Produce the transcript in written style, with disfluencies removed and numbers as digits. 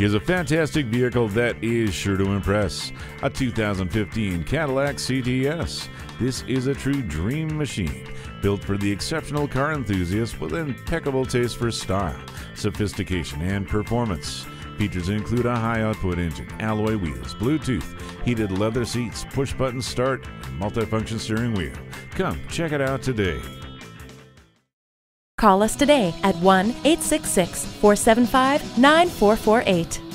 Here's a fantastic vehicle that is sure to impress. A 2015 Cadillac CTS. This is a true dream machine, built for the exceptional car enthusiast with impeccable taste for style, sophistication, and performance. Features include a high-output engine, alloy wheels, Bluetooth, heated leather seats, push-button start, and multifunction steering wheel. Come check it out today. Call us today at 1-866-475-9448.